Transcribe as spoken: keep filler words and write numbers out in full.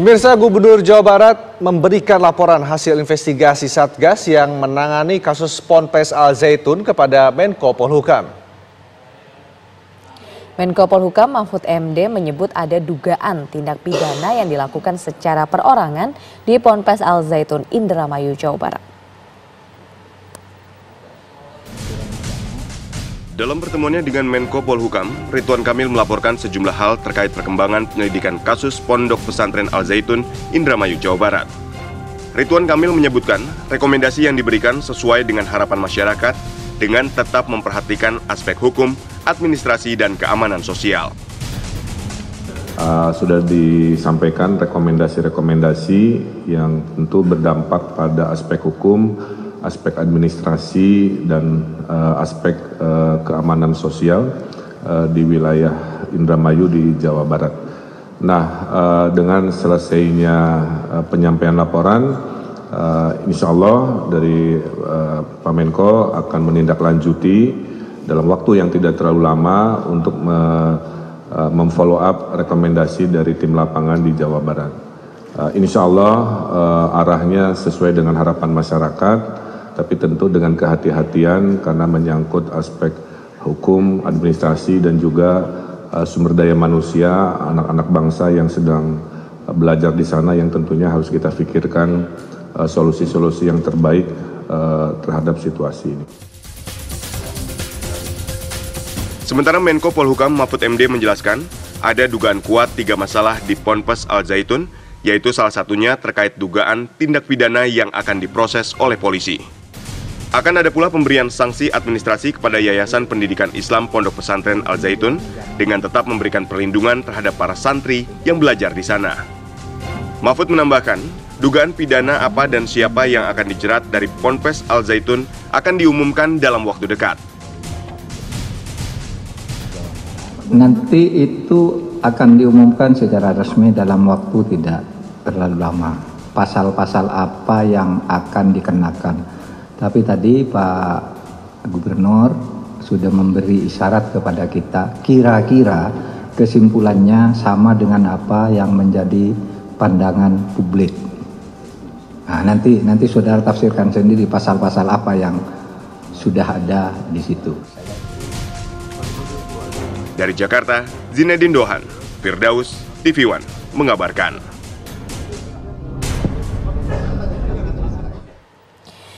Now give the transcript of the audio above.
Pemirsa, Gubernur Jawa Barat memberikan laporan hasil investigasi Satgas yang menangani kasus Ponpes Al-Zaytun kepada Menko Polhukam. Menko Polhukam Mahfud M D menyebut ada dugaan tindak pidana yang dilakukan secara perorangan di Ponpes Al-Zaytun, Indramayu, Jawa Barat. Dalam pertemuannya dengan Menko Polhukam, Ridwan Kamil melaporkan sejumlah hal terkait perkembangan penyelidikan kasus Pondok Pesantren Al-Zaytun, Indramayu, Jawa Barat. Ridwan Kamil menyebutkan rekomendasi yang diberikan sesuai dengan harapan masyarakat dengan tetap memperhatikan aspek hukum, administrasi, dan keamanan sosial. Uh, sudah disampaikan rekomendasi-rekomendasi yang tentu berdampak pada aspek hukum, aspek administrasi, dan uh, aspek uh, keamanan sosial uh, di wilayah Indramayu di Jawa Barat. Nah, uh, dengan selesainya uh, penyampaian laporan, uh, insya Allah dari uh, Pak Menko akan menindaklanjuti dalam waktu yang tidak terlalu lama untuk me, uh, memfollow up rekomendasi dari tim lapangan di Jawa Barat. Uh, insya Allah uh, arahnya sesuai dengan harapan masyarakat, tapi tentu dengan kehati-hatian karena menyangkut aspek hukum, administrasi, dan juga uh, sumber daya manusia, anak-anak bangsa yang sedang uh, belajar di sana, yang tentunya harus kita pikirkan uh, solusi-solusi yang terbaik uh, terhadap situasi ini. Sementara Menko Polhukam Mahfud M D menjelaskan, ada dugaan kuat tiga masalah di Ponpes Al-Zaytun, yaitu salah satunya terkait dugaan tindak pidana yang akan diproses oleh polisi. Akan ada pula pemberian sanksi administrasi kepada Yayasan Pendidikan Islam Pondok Pesantren Al-Zaytun dengan tetap memberikan perlindungan terhadap para santri yang belajar di sana. Mahfud menambahkan, dugaan pidana apa dan siapa yang akan dijerat dari Ponpes Al-Zaytun akan diumumkan dalam waktu dekat. Nanti itu akan diumumkan secara resmi dalam waktu tidak terlalu lama. Pasal-pasal apa yang akan dikenakan. Tapi tadi Pak Gubernur sudah memberi isyarat kepada kita, kira-kira kesimpulannya sama dengan apa yang menjadi pandangan publik. Nah, nanti nanti saudara tafsirkan sendiri pasal-pasal apa yang sudah ada di situ. Dari Jakarta, Zinedine Dohan, Firdaus, T V One mengabarkan.